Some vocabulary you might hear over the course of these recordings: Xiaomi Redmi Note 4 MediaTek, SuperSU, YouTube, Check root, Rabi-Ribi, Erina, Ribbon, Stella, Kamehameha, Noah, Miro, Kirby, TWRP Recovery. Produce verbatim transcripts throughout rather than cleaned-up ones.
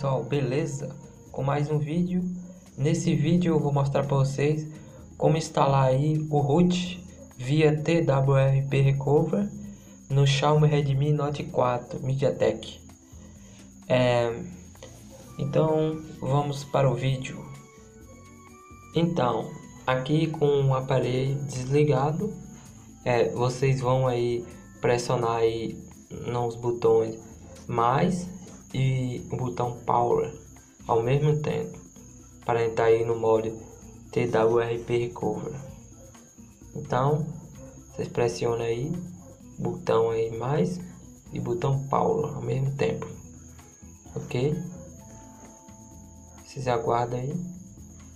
pessoal, beleza? Com mais um vídeo. Nesse vídeo eu vou mostrar para vocês como instalar aí o root via T W R P Recovery no Xiaomi Redmi Note quatro MediaTek. É... Então vamos para o vídeo. Então aqui com o aparelho desligado, é, vocês vão aí pressionar aí nos botões mais e o botão power ao mesmo tempo para entrar aí no modo T W R P Recovery. Então vocês pressionam aí botão aí mais e botão power ao mesmo tempo, ok? Vocês aguardam aí,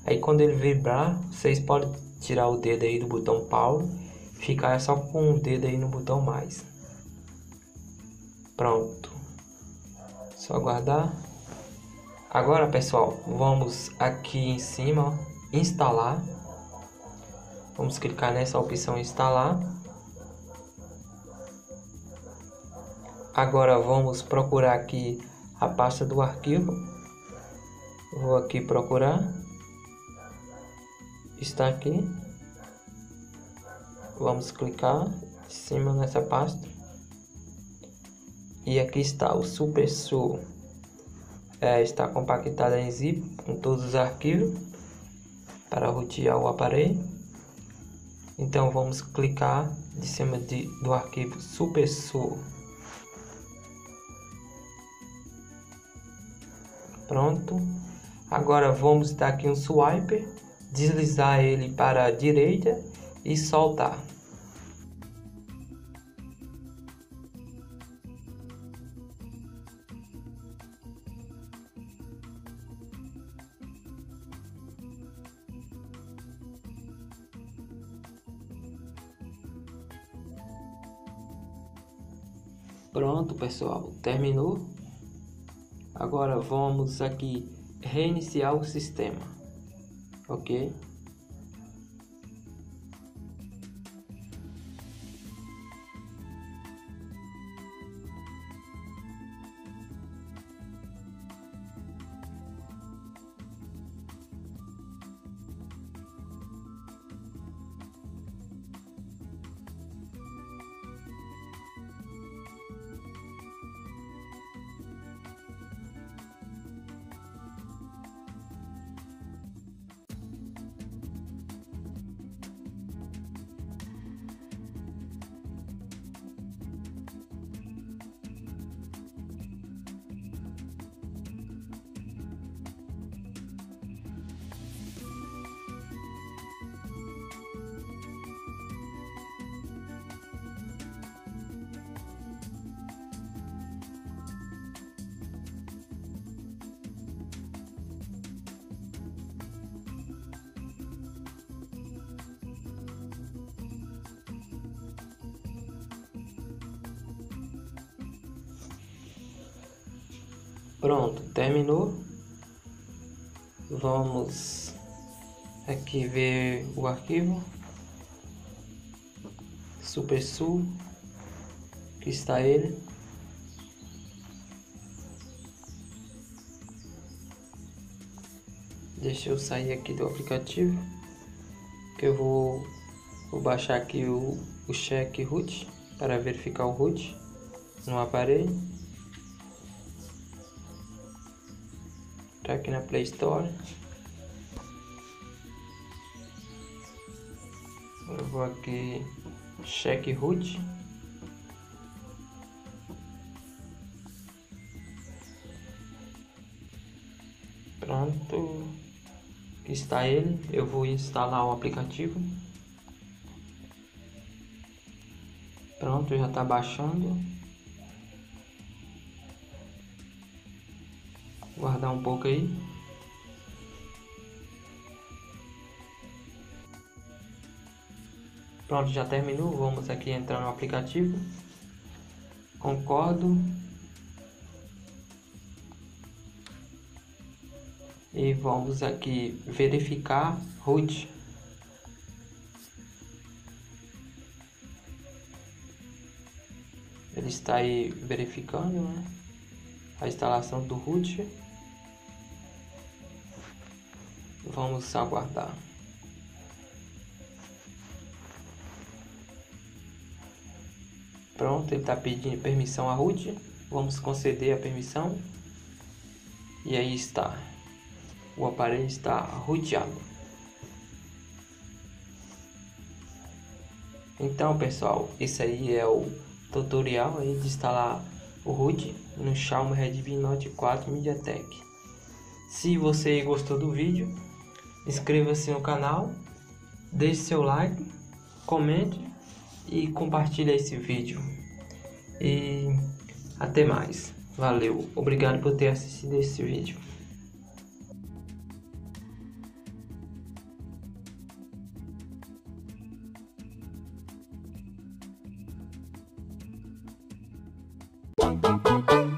aí quando ele vibrar vocês podem tirar o dedo aí do botão power, ficar só com o dedo aí no botão mais. Pronto, só aguardar. Agora pessoal, vamos aqui em cima, ó, instalar. Vamos clicar nessa opção instalar. Agora vamos procurar aqui a pasta do arquivo. Vou aqui procurar. Está aqui. Vamos clicar em cima nessa pasta. E aqui está o SuperSU, é, está compactado em zip com todos os arquivos para rotear o aparelho. Então vamos clicar de cima de, do arquivo SuperSU. Pronto. Agora vamos dar aqui um swipe, deslizar ele para a direita e soltar. Pronto pessoal, terminou. Agora vamos aqui reiniciar o sistema, ok? Pronto, terminou. Vamos aqui ver o arquivo SuperSU, que está ele. Deixa eu sair aqui do aplicativo, que eu vou, vou baixar aqui o, o Check root para verificar o root no aparelho. Tá aqui na Play Store. Eu vou aqui Check root. Pronto, aqui está ele. Eu vou instalar o aplicativo. Pronto, já está baixando. Guardar um pouco aí. Pronto, já terminou. Vamos aqui entrar no aplicativo. Concordo. E vamos aqui verificar root. Ele está aí verificando, né, a instalação do root. Vamos aguardar. Pronto, ele está pedindo permissão à root. Vamos conceder a permissão. E aí está. O aparelho está roteado. Então, pessoal, esse aí é o tutorial aí de instalar o root no Xiaomi Redmi Note quatro MediaTek. Se você gostou do vídeo, inscreva-se no canal, deixe seu like, comente e compartilhe esse vídeo. E até mais. Valeu. Obrigado por ter assistido esse vídeo. Bum, bum, bum, bum.